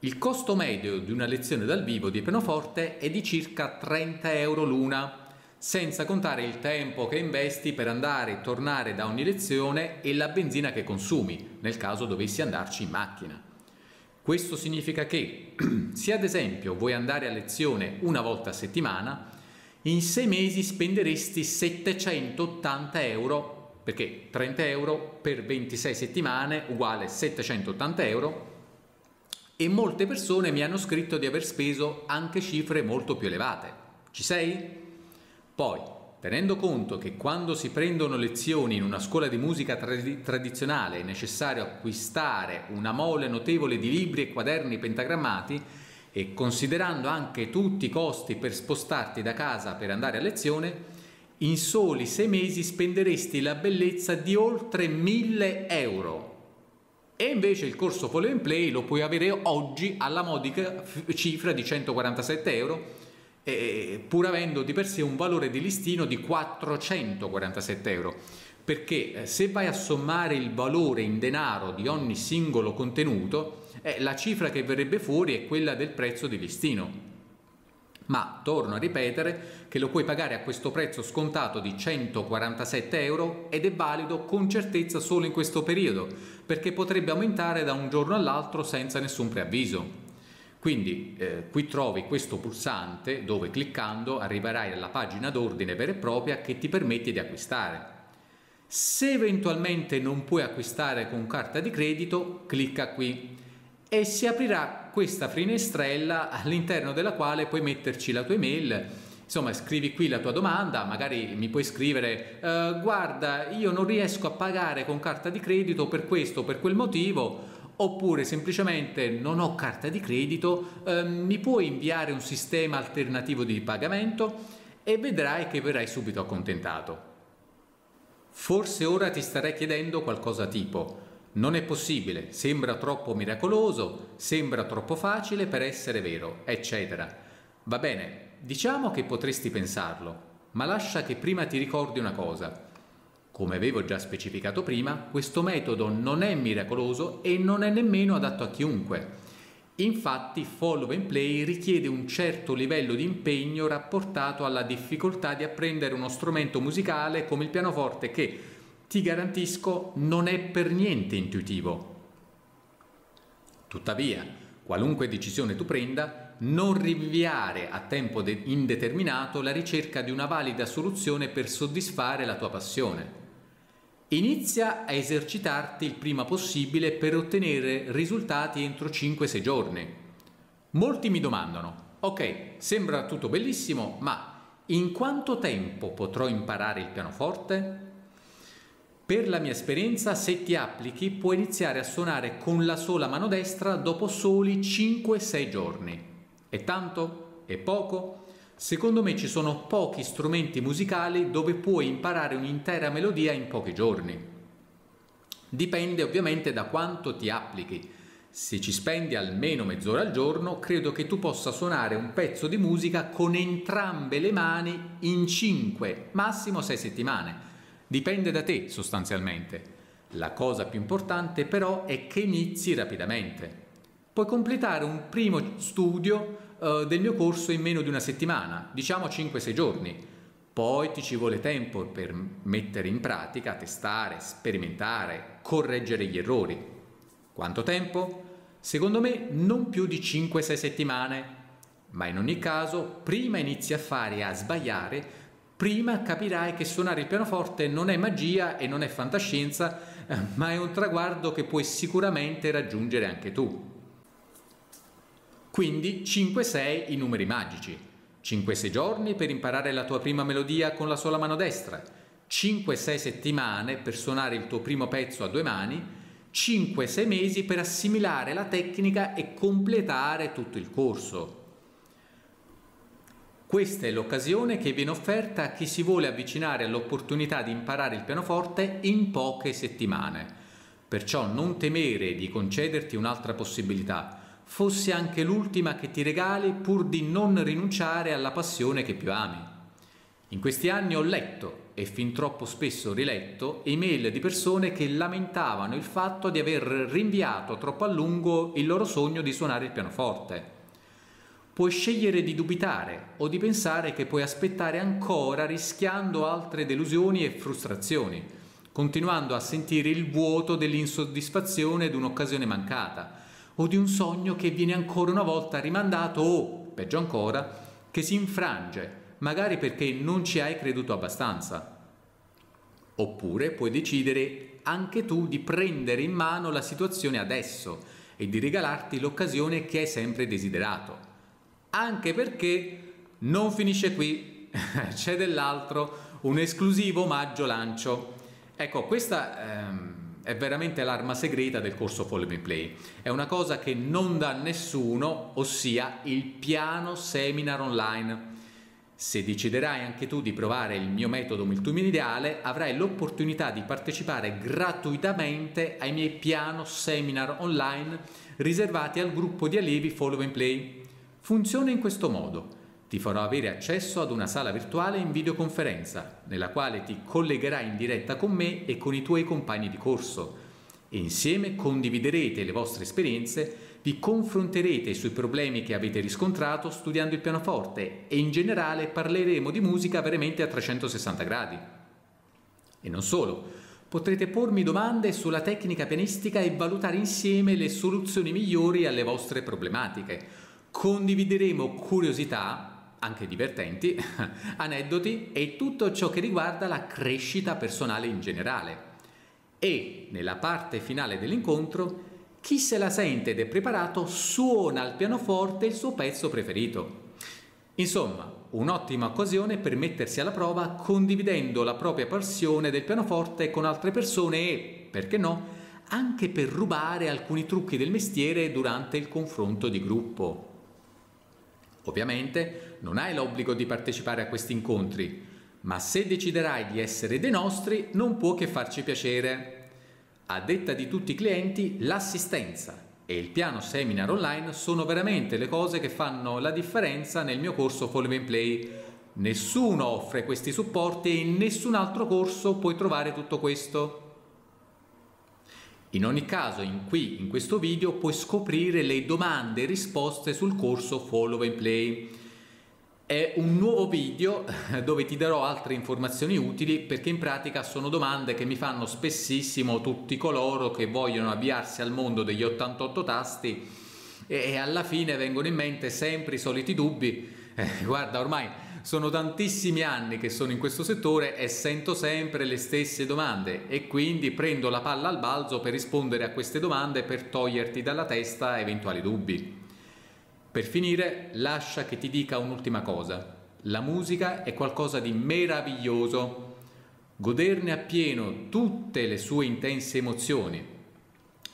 Il costo medio di una lezione dal vivo di pianoforte è di circa 30 euro l'una, senza contare il tempo che investi per andare e tornare da ogni lezione e la benzina che consumi, nel caso dovessi andarci in macchina. Questo significa che, se ad esempio vuoi andare a lezione una volta a settimana, in 6 mesi spenderesti 780 euro, perché 30 euro per 26 settimane uguale 780 euro, e molte persone mi hanno scritto di aver speso anche cifre molto più elevate. Ci sei? Poi, tenendo conto che quando si prendono lezioni in una scuola di musica tradizionale è necessario acquistare una mole notevole di libri e quaderni pentagrammati, e considerando anche tutti i costi per spostarti da casa per andare a lezione, in soli 6 mesi spenderesti la bellezza di oltre 1.000 euro. E invece il corso Follow and Play lo puoi avere oggi alla modica cifra di 147 euro, pur avendo di per sé un valore di listino di 447 euro, perché se vai a sommare il valore in denaro di ogni singolo contenuto, la cifra che verrebbe fuori è quella del prezzo di listino. Ma torno a ripetere che lo puoi pagare a questo prezzo scontato di 147 euro ed è valido con certezza solo in questo periodo, perché potrebbe aumentare da un giorno all'altro senza nessun preavviso. Quindi qui trovi questo pulsante dove cliccando arriverai alla pagina d'ordine vera e propria che ti permette di acquistare. Se eventualmente non puoi acquistare con carta di credito, clicca qui e si aprirà questa finestrella all'interno della quale puoi metterci la tua email Insomma, scrivi qui la tua domanda, magari mi puoi scrivere guarda, io non riesco a pagare con carta di credito per questo o per quel motivo, oppure semplicemente non ho carta di credito, mi puoi inviare un sistema alternativo di pagamento? E vedrai che verrai subito accontentato. Forse ora ti starai chiedendo qualcosa tipo: non è possibile, sembra troppo miracoloso, sembra troppo facile per essere vero, eccetera. Va bene, diciamo che potresti pensarlo, ma lascia che prima ti ricordi una cosa. Come avevo già specificato prima, questo metodo non è miracoloso e non è nemmeno adatto a chiunque. Infatti, Follow and Play richiede un certo livello di impegno rapportato alla difficoltà di apprendere uno strumento musicale come il pianoforte che, ti garantisco, non è per niente intuitivo. Tuttavia, qualunque decisione tu prenda, non rinviare a tempo indeterminato la ricerca di una valida soluzione per soddisfare la tua passione. Inizia a esercitarti il prima possibile per ottenere risultati entro 5-6 giorni. Molti mi domandano: ok, sembra tutto bellissimo, ma in quanto tempo potrò imparare il pianoforte? Per la mia esperienza, se ti applichi, puoi iniziare a suonare con la sola mano destra dopo soli 5-6 giorni. È tanto? È poco? Secondo me ci sono pochi strumenti musicali dove puoi imparare un'intera melodia in pochi giorni. Dipende ovviamente da quanto ti applichi. Se ci spendi almeno mezz'ora al giorno, credo che tu possa suonare un pezzo di musica con entrambe le mani in 5, massimo 6 settimane. Dipende da te sostanzialmente. La cosa più importante però è che inizi rapidamente. Puoi completare un primo studio del mio corso in meno di una settimana, diciamo 5-6 giorni. Poi ti ci vuole tempo per mettere in pratica, testare, sperimentare, correggere gli errori. Quanto tempo? Secondo me non più di 5-6 settimane, ma in ogni caso prima inizi a fare e a sbagliare, prima capirai che suonare il pianoforte non è magia e non è fantascienza, ma è un traguardo che puoi sicuramente raggiungere anche tu. Quindi 5-6 i numeri magici, 5-6 giorni per imparare la tua prima melodia con la sola mano destra, 5-6 settimane per suonare il tuo primo pezzo a due mani, 5-6 mesi per assimilare la tecnica e completare tutto il corso. Questa è l'occasione che viene offerta a chi si vuole avvicinare all'opportunità di imparare il pianoforte in poche settimane, perciò non temere di concederti un'altra possibilità, fosse anche l'ultima che ti regali, pur di non rinunciare alla passione che più ami. In questi anni ho letto, e fin troppo spesso riletto, email di persone che lamentavano il fatto di aver rinviato troppo a lungo il loro sogno di suonare il pianoforte. Puoi scegliere di dubitare o di pensare che puoi aspettare ancora, rischiando altre delusioni e frustrazioni, continuando a sentire il vuoto dell'insoddisfazione di un'occasione mancata, o di un sogno che viene ancora una volta rimandato o, peggio ancora, che si infrange, magari perché non ci hai creduto abbastanza. Oppure puoi decidere anche tu di prendere in mano la situazione adesso e di regalarti l'occasione che hai sempre desiderato. Anche perché non finisce qui, c'è dell'altro, un esclusivo omaggio lancio. Ecco, questa... è veramente l'arma segreta del corso Follow and Play. È una cosa che non dà nessuno, ossia il piano seminar online. Se deciderai anche tu di provare il mio metodo multimediale, avrai l'opportunità di partecipare gratuitamente ai miei piano seminar online riservati al gruppo di allievi Follow and Play. Funziona in questo modo. Ti farò avere accesso ad una sala virtuale in videoconferenza, nella quale ti collegherai in diretta con me e con i tuoi compagni di corso. E insieme condividerete le vostre esperienze, vi confronterete sui problemi che avete riscontrato studiando il pianoforte e in generale parleremo di musica veramente a 360 gradi. E non solo, potrete pormi domande sulla tecnica pianistica e valutare insieme le soluzioni migliori alle vostre problematiche. Condivideremo curiosità, anche divertenti, aneddoti e tutto ciò che riguarda la crescita personale in generale. E nella parte finale dell'incontro, chi se la sente ed è preparato suona al pianoforte il suo pezzo preferito. Insomma, Un'ottima occasione per mettersi alla prova condividendo la propria passione del pianoforte con altre persone e, perché no, anche per rubare alcuni trucchi del mestiere durante il confronto di gruppo. Ovviamente non hai l'obbligo di partecipare a questi incontri, ma se deciderai di essere dei nostri non può che farci piacere. A detta di tutti i clienti, l'assistenza e il piano seminar online sono veramente le cose che fanno la differenza nel mio corso Follow & Play. Nessuno offre questi supporti e in nessun altro corso puoi trovare tutto questo. In ogni caso, in questo video puoi scoprire le domande e risposte sul corso Follow & Play. È un nuovo video dove ti darò altre informazioni utili, perché in pratica sono domande che mi fanno spessissimo tutti coloro che vogliono avviarsi al mondo degli 88 tasti e alla fine vengono in mente sempre i soliti dubbi. Guarda, ormai sono tantissimi anni che sono in questo settore e sento sempre le stesse domande, e quindi prendo la palla al balzo per rispondere a queste domande, per toglierti dalla testa eventuali dubbi. Per finire, lascia che ti dica un'ultima cosa. La musica è qualcosa di meraviglioso. Goderne appieno tutte le sue intense emozioni,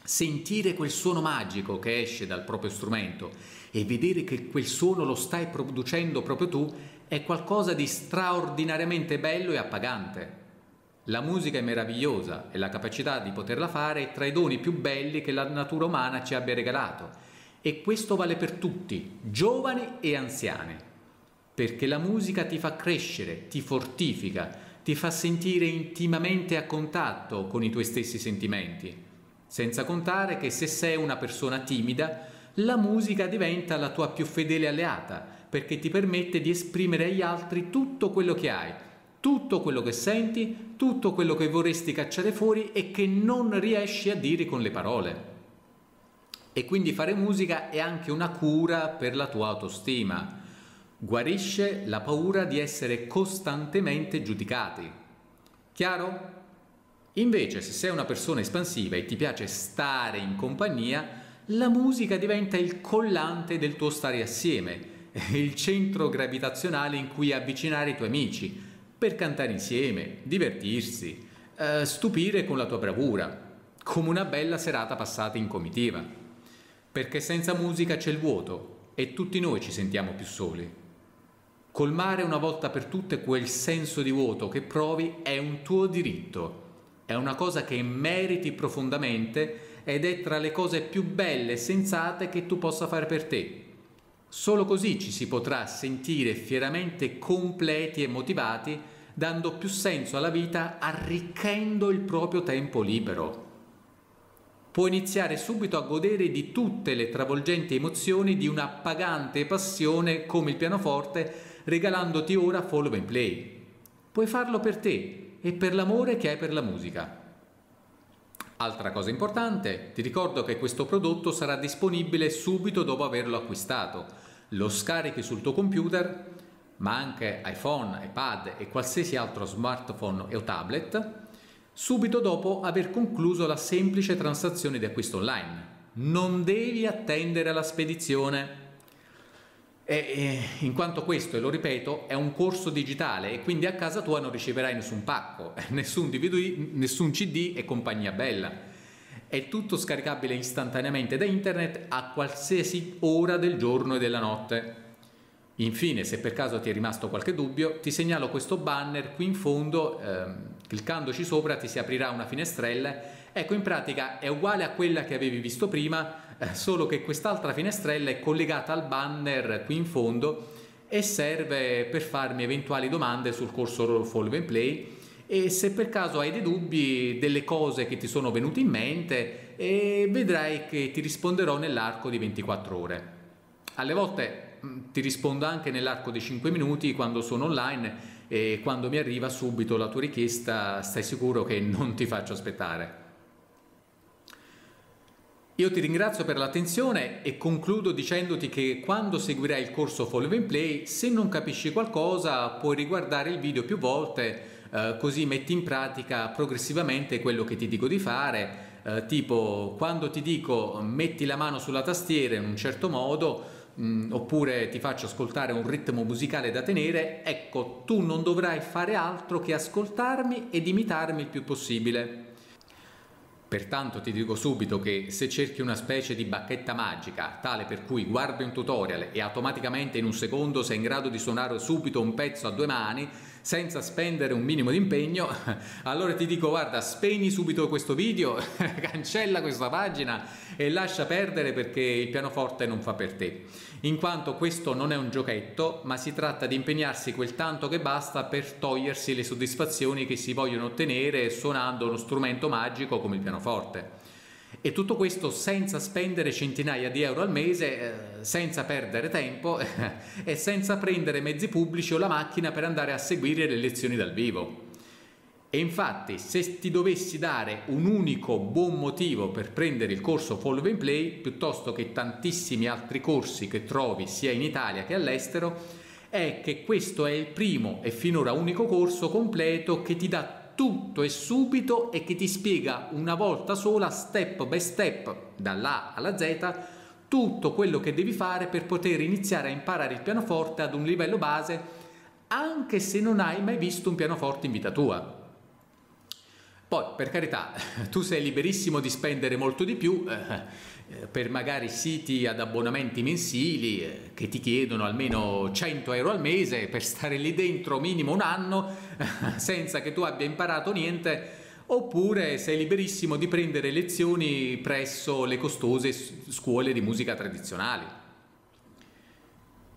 sentire quel suono magico che esce dal proprio strumento e vedere che quel suono lo stai producendo proprio tu è qualcosa di straordinariamente bello e appagante. La musica è meravigliosa e la capacità di poterla fare è tra i doni più belli che la natura umana ci abbia regalato. E questo vale per tutti, giovani e anziani, perché la musica ti fa crescere, ti fortifica, ti fa sentire intimamente a contatto con i tuoi stessi sentimenti. Senza contare che se sei una persona timida, la musica diventa la tua più fedele alleata, perché ti permette di esprimere agli altri tutto quello che hai, tutto quello che senti, tutto quello che vorresti cacciare fuori e che non riesci a dire con le parole. E quindi fare musica è anche una cura per la tua autostima. Guarisce la paura di essere costantemente giudicati. Chiaro? Invece, se sei una persona espansiva e ti piace stare in compagnia, la musica diventa il collante del tuo stare assieme, il centro gravitazionale in cui avvicinare i tuoi amici, per cantare insieme, divertirsi, stupire con la tua bravura, come una bella serata passata in comitiva. Perché senza musica c'è il vuoto e tutti noi ci sentiamo più soli. Colmare una volta per tutte quel senso di vuoto che provi è un tuo diritto, è una cosa che meriti profondamente ed è tra le cose più belle e sensate che tu possa fare per te. Solo così ci si potrà sentire fieramente completi e motivati, dando più senso alla vita, arricchendo il proprio tempo libero. Puoi iniziare subito a godere di tutte le travolgenti emozioni di una appagante passione come il pianoforte, regalandoti ora Follow & Play. Puoi farlo per te e per l'amore che hai per la musica. Altra cosa importante, ti ricordo che questo prodotto sarà disponibile subito dopo averlo acquistato. Lo scarichi sul tuo computer, ma anche iPhone, iPad e qualsiasi altro smartphone o tablet, subito dopo aver concluso la semplice transazione di acquisto online. Non devi attendere la spedizione. In quanto questo, e lo ripeto, è un corso digitale e quindi a casa tua non riceverai nessun pacco, nessun DVD, nessun CD e compagnia bella. È tutto scaricabile istantaneamente da internet a qualsiasi ora del giorno e della notte. Infine, se per caso ti è rimasto qualche dubbio, ti segnalo questo banner qui in fondo. Cliccandoci sopra ti si aprirà una finestrella. Ecco, in pratica è uguale a quella che avevi visto prima, solo che quest'altra finestrella è collegata al banner qui in fondo e serve per farmi eventuali domande sul corso Follow & Play. E se per caso hai dei dubbi, delle cose che ti sono venute in mente, vedrai che ti risponderò nell'arco di 24 ore. Alle volte ti rispondo anche nell'arco di 5 minuti quando sono online, e quando mi arriva subito la tua richiesta stai sicuro che non ti faccio aspettare. Io ti ringrazio per l'attenzione e concludo dicendoti che quando seguirai il corso Follow & Play, se non capisci qualcosa puoi riguardare il video più volte, così metti in pratica progressivamente quello che ti dico di fare, tipo quando ti dico metti la mano sulla tastiera in un certo modo, oppure ti faccio ascoltare un ritmo musicale da tenere, ecco, tu non dovrai fare altro che ascoltarmi ed imitarmi il più possibile. Pertanto ti dico subito che se cerchi una specie di bacchetta magica, tale per cui guardi un tutorial e automaticamente in un secondo sei in grado di suonare subito un pezzo a due mani senza spendere un minimo di impegno, allora ti dico: guarda, spegni subito questo video, cancella questa pagina e lascia perdere, perché il pianoforte non fa per te, in quanto questo non è un giochetto, ma si tratta di impegnarsi quel tanto che basta per togliersi le soddisfazioni che si vogliono ottenere suonando uno strumento magico come il pianoforte. E tutto questo senza spendere centinaia di euro al mese, senza perdere tempo e senza prendere mezzi pubblici o la macchina per andare a seguire le lezioni dal vivo. E infatti, se ti dovessi dare un unico buon motivo per prendere il corso Follow and Play, piuttosto che tantissimi altri corsi che trovi sia in Italia che all'estero, è che questo è il primo e finora unico corso completo che ti dà tutto e subito e che ti spiega una volta sola, step by step, dall'A alla Z, tutto quello che devi fare per poter iniziare a imparare il pianoforte ad un livello base, anche se non hai mai visto un pianoforte in vita tua. Poi, per carità, tu sei liberissimo di spendere molto di più per magari siti ad abbonamenti mensili che ti chiedono almeno 100 euro al mese per stare lì dentro minimo un anno senza che tu abbia imparato niente, oppure sei liberissimo di prendere lezioni presso le costose scuole di musica tradizionali.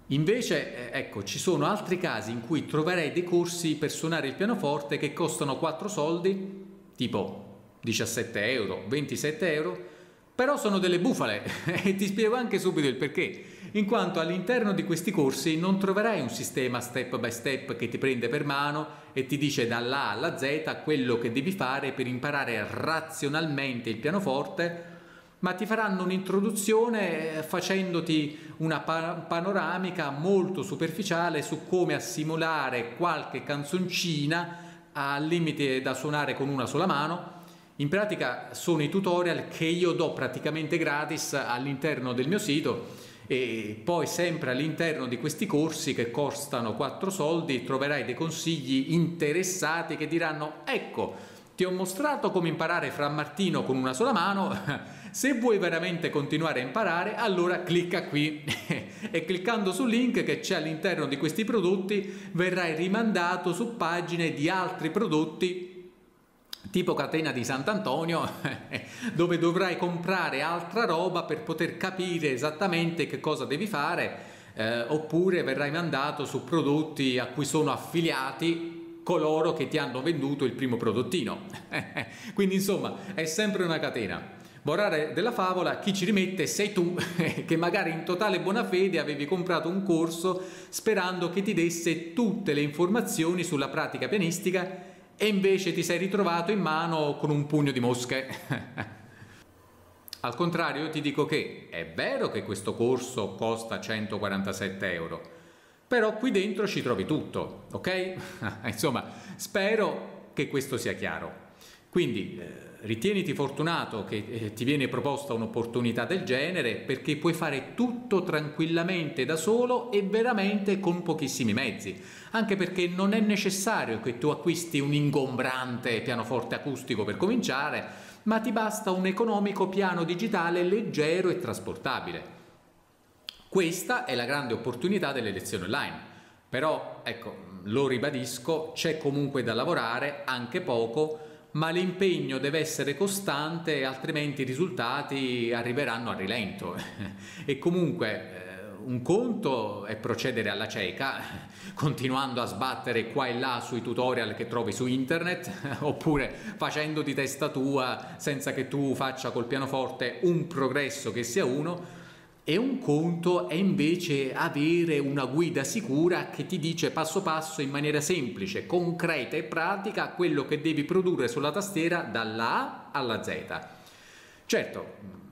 Invece, ecco, ci sono altri casi in cui troverai dei corsi per suonare il pianoforte che costano 4 soldi, tipo 17 euro, 27 euro, però sono delle bufale e ti spiego anche subito il perché, in quanto all'interno di questi corsi non troverai un sistema step by step che ti prende per mano e ti dice dall'A alla Z quello che devi fare per imparare razionalmente il pianoforte, ma ti faranno un'introduzione facendoti una panoramica molto superficiale su come assimilare qualche canzoncina al limite da suonare con una sola mano. In pratica sono i tutorial che io do praticamente gratis all'interno del mio sito, e poi sempre all'interno di questi corsi che costano 4 soldi troverai dei consigli interessati che diranno: ecco, ti ho mostrato come imparare Fran Martino con una sola mano, se vuoi veramente continuare a imparare allora clicca qui e cliccando sul link che c'è all'interno di questi prodotti verrai rimandato su pagine di altri prodotti tipo Catena di Sant'Antonio dove dovrai comprare altra roba per poter capire esattamente che cosa devi fare, oppure verrai mandato su prodotti a cui sono affiliati coloro che ti hanno venduto il primo prodottino quindi insomma è sempre una catena. Morale della favola: chi ci rimette sei tu che magari in totale buona fede avevi comprato un corso sperando che ti desse tutte le informazioni sulla pratica pianistica e invece ti sei ritrovato in mano con un pugno di mosche. Al contrario, io ti dico che è vero che questo corso costa 147 euro, però qui dentro ci trovi tutto, ok? Insomma, spero che questo sia chiaro. Quindi ritieniti fortunato che ti viene proposta un'opportunità del genere, perché puoi fare tutto tranquillamente da solo e veramente con pochissimi mezzi, anche perché non è necessario che tu acquisti un ingombrante pianoforte acustico per cominciare, ma ti basta un economico piano digitale leggero e trasportabile. Questa è la grande opportunità delle lezioni online. Però, ecco, lo ribadisco, c'è comunque da lavorare, anche poco, ma l'impegno deve essere costante, altrimenti i risultati arriveranno a rilento. E comunque un conto è procedere alla cieca, continuando a sbattere qua e là sui tutorial che trovi su internet, oppure facendo di testa tua senza che tu faccia col pianoforte un progresso che sia uno, e un conto è invece avere una guida sicura che ti dice passo passo in maniera semplice, concreta e pratica quello che devi produrre sulla tastiera dalla A alla Z. Certo,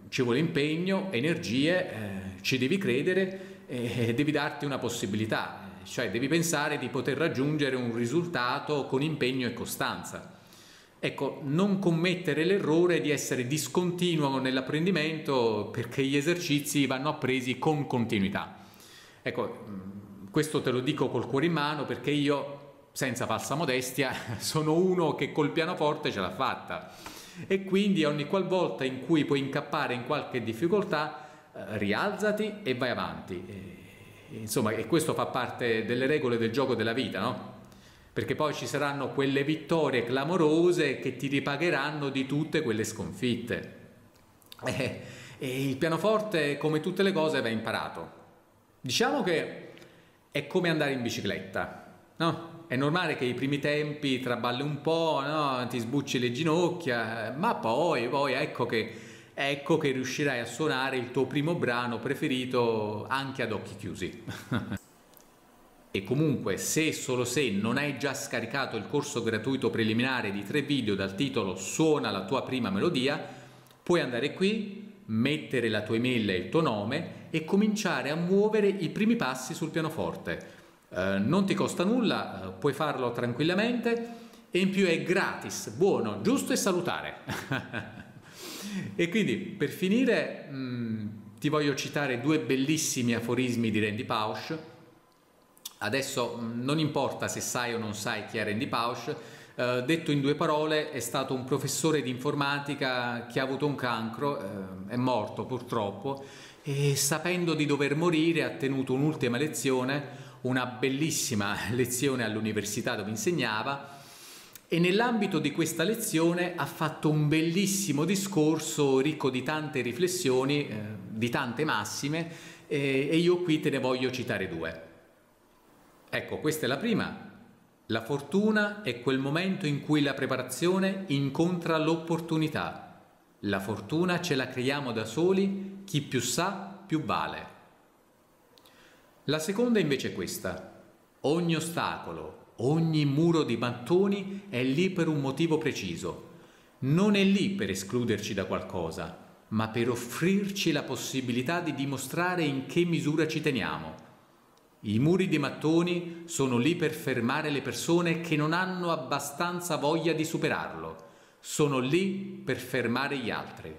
ci vuole impegno, energie, ci devi credere e devi darti una possibilità, cioè devi pensare di poter raggiungere un risultato con impegno e costanza. Ecco, non commettere l'errore di essere discontinuo nell'apprendimento, perché gli esercizi vanno appresi con continuità. Ecco, questo te lo dico col cuore in mano, perché io, senza falsa modestia, sono uno che col pianoforte ce l'ha fatta, e quindi ogni qualvolta in cui puoi incappare in qualche difficoltà, rialzati e vai avanti. E, insomma, e questo fa parte delle regole del gioco della vita, no? Perché poi ci saranno quelle vittorie clamorose che ti ripagheranno di tutte quelle sconfitte. E il pianoforte, come tutte le cose, va imparato. Diciamo che è come andare in bicicletta, no? È normale che i primi tempi traballi un po', no? Ti sbucci le ginocchia, ma poi ecco che riuscirai a suonare il tuo primo brano preferito anche ad occhi chiusi. E comunque, se e solo se non hai già scaricato il corso gratuito preliminare di 3 video dal titolo Suona la tua prima melodia, puoi andare qui, mettere la tua email e il tuo nome e cominciare a muovere i primi passi sul pianoforte. Non ti costa nulla, puoi farlo tranquillamente e in più è gratis, buono, giusto e salutare. E quindi, per finire, ti voglio citare 2 bellissimi aforismi di Randy Pausch. Adesso non importa se sai o non sai chi è Randy Pausch, detto in 2 parole è stato un professore di informatica che ha avuto un cancro, è morto purtroppo, e sapendo di dover morire ha tenuto un'ultima lezione, una bellissima lezione all'università dove insegnava, e nell'ambito di questa lezione ha fatto un bellissimo discorso ricco di tante riflessioni, di tante massime, e io qui te ne voglio citare 2. Ecco, questa è la prima. La fortuna è quel momento in cui la preparazione incontra l'opportunità. La fortuna ce la creiamo da soli, chi più sa più vale. La seconda invece è questa. Ogni ostacolo, ogni muro di mattoni è lì per un motivo preciso. Non è lì per escluderci da qualcosa, ma per offrirci la possibilità di dimostrare in che misura ci teniamo. I muri di mattoni sono lì per fermare le persone che non hanno abbastanza voglia di superarlo. Sono lì per fermare gli altri.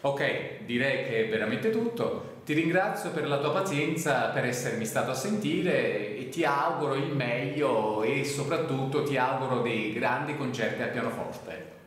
Ok, direi che è veramente tutto. Ti ringrazio per la tua pazienza, per essermi stato a sentire, e ti auguro il meglio e soprattutto ti auguro dei grandi concerti al pianoforte.